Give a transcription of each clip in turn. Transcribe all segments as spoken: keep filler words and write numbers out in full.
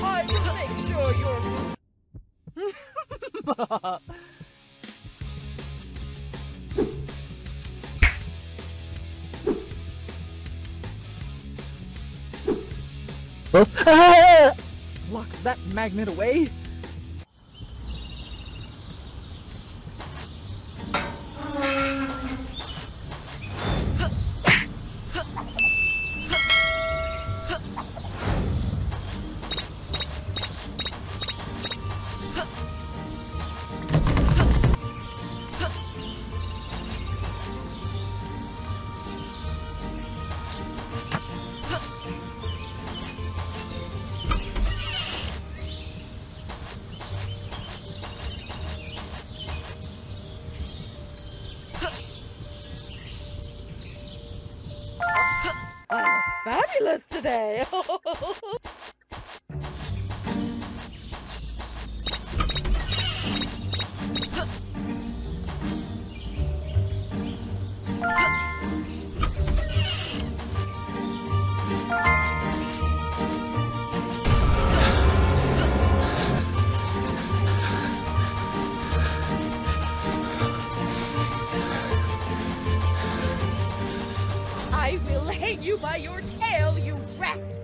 I will make sure you're... Ah! Lock that magnet away. Fabulous today. I will hang you by your tail, you rat!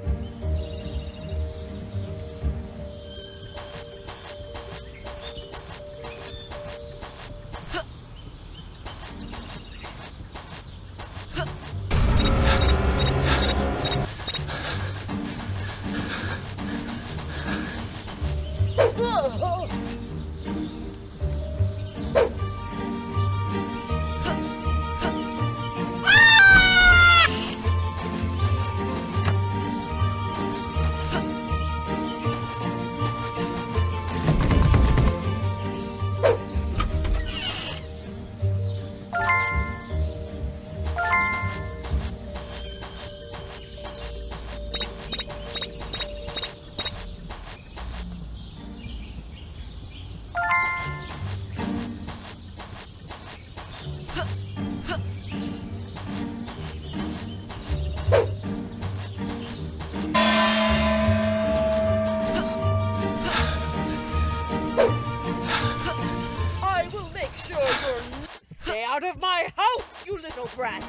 Out of my house, you little brat!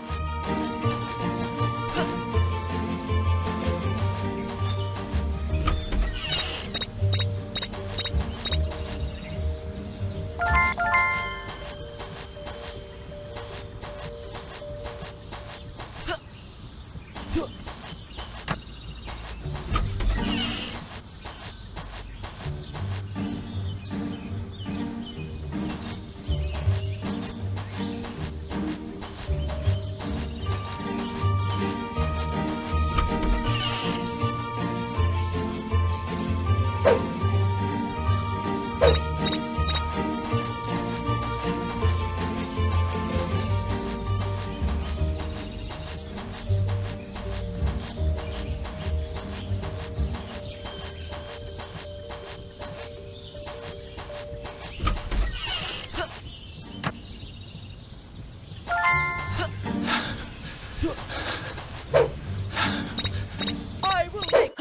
I will make...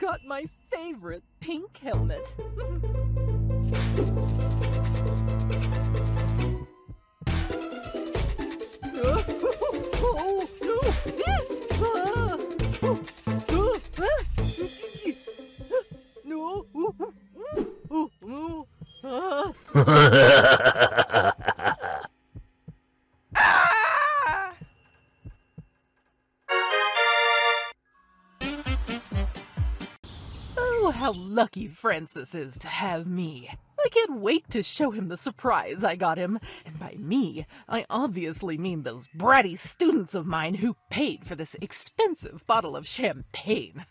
Got my favorite pink helmet. Oh, how lucky Francis is to have me. I can't wait to show him the surprise I got him. And by me, I obviously mean those bratty students of mine who paid for this expensive bottle of champagne.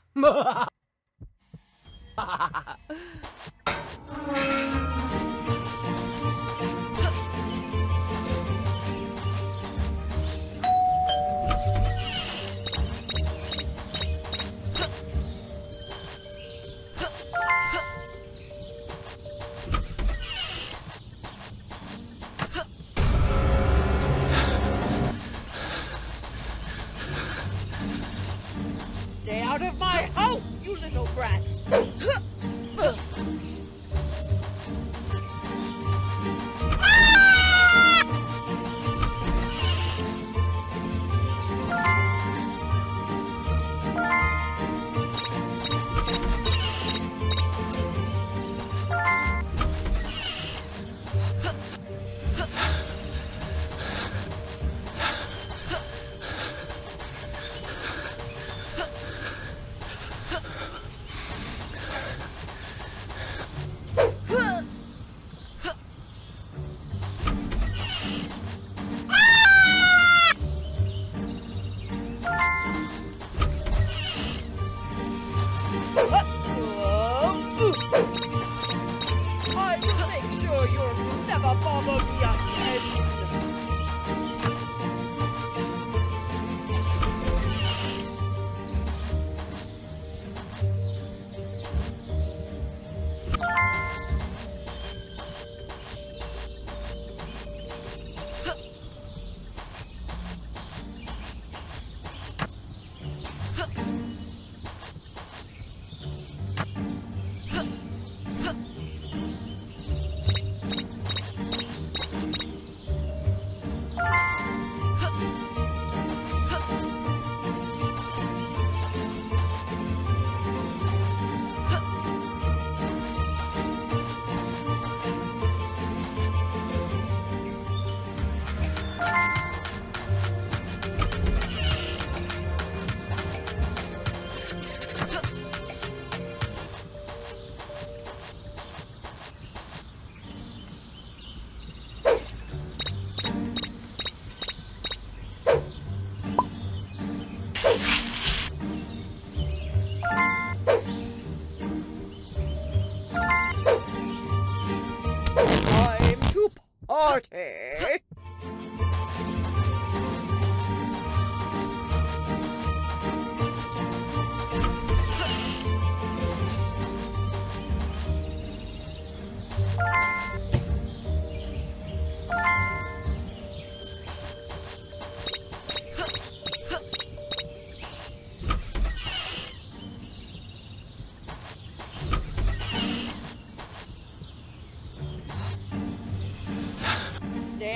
out of my house, you little brat!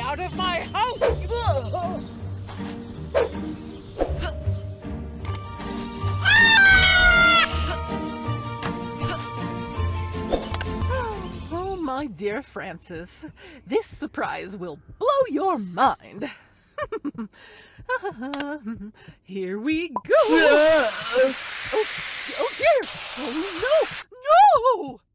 Out of my house! Oh, my dear Francis, this surprise will blow your mind. Here we go! Oh, oh dear! Oh no! No!